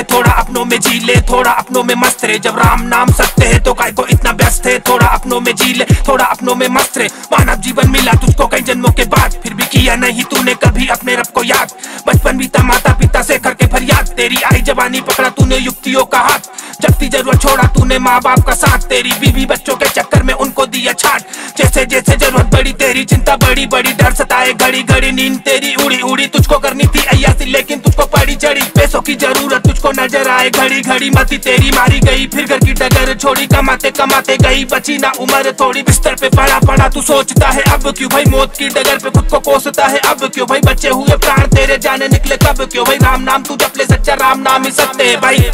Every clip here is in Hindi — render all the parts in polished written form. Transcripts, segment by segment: ले, थोड़ा अपनों में जी ले, थोड़ा अपनों में मस्त रहे। जब राम नाम सत्य है तो काय को इतना व्यस्त है। थोड़ा अपनों में जी ले, थोड़ा अपनों में मस्त रहे। मानव जीवन मिला तुझको कई जन्मों के बाद, फिर भी किया नहीं तूने कभी अपने रब को याद। बचपन बीता माता पिता से करके फरियाद, तेरी आई जवानी पकड़ा तूने युक्तियों का हाथ। जबकि जरूरत छोड़ा तूने माँ बाप का साथ, तेरी बीवी बच्चों के चक्कर में उनको दिया छाट। जैसे जैसे जरूरत बढ़ी तेरी चिंता बड़ी बड़ी, डर सताए घड़ी घड़ी, नींद तेरी उड़ी उड़ी। तुझको करनी थी अय्यासी लेकिन तुझको पड़ी चढ़ी, पैसों की जरूरत तुझको नजर आए घड़ी घड़ी। मती तेरी मारी गई, फिर घर की डगर छोड़ी, कमाते कमाते गई बची ना उम्र थोड़ी। बिस्तर पे पड़ा पड़ा तू सोचता है अब क्यों भाई, मौत की डगर पे खुद को कोसता है अब क्यों भाई। बच्चे हुए प्राण तेरे जाने निकले कब क्यों भाई, राम नाम तू जप ले सच्चा राम नाम ही सत्य है भाई।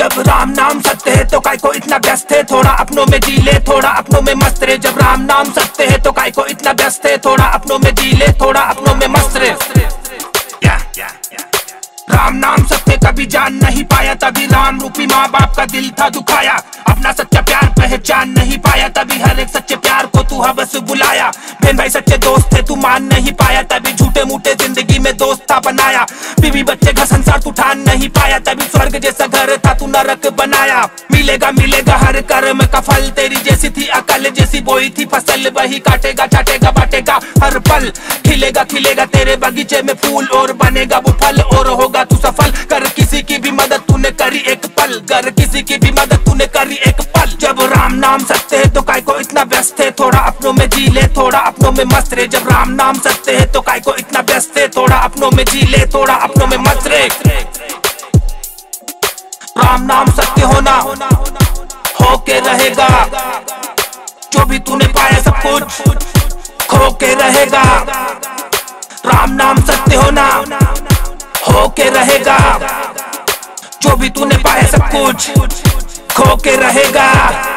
जब राम नाम सत्य है तो काय को इतना व्यस्त है, थोड़ा अपनों में जी ले, थोड़ा अपनों में मस्त रहे। जब राम नाम सत्य है तो काय को इतना व्यस्त है, थोड़ा अपनों में जी ले, थोड़ा अपनों में मस्त रहे। राम नाम सत्य कभी जान नहीं पाया, तभी राम रूपी माँ बाप का दिल था दुखाया। अपना सच्चा प्यार पहचान नहीं पाया, तभी हर एक सच्चे प्यार को तू हवस बुलाया। बहन भाई सच्चे दोस्त थे तू मान नहीं पाया, तभी झूठे मूठे जिंदगी में दोस्त था बनाया। बीवी बच्चे का संसार तू ठान नहीं पाया, तभी स्वर्ग जैसा घर था तू नरक बनाया। मिलेगा मिलेगा हर कर्म का फल, तेरी जैसी थी अकल जैसी बोई थी फसल। वही काटेगा चाटेगा बाटेगा हर पल, खिलेगा खिलेगा तेरे बगीचे में फूल, और बनेगा वो फल और होगा तू सफल। कर किसी की भी मदद तूने करी एक पल, कर किसी की भी मदद तूने करी एक पल। जब राम नाम सत्य है तो काय को इतना व्यस्त है, थोड़ा अपनों में जी ले, थोड़ा अपनों में मस्त रहे। जब राम नाम सत्य है तो काय को इतना व्यस्त है, थोड़ा अपनों में जी ले, थोड़ा अपनों में मस्त रहे। राम नाम सत्य होना हो के रहेगा, जो भी तूने पाया सब कुछ खो के रहेगा। राम नाम सत्य होना खो के रहेगा, जो भी तूने पाया सब कुछ खो के रहेगा।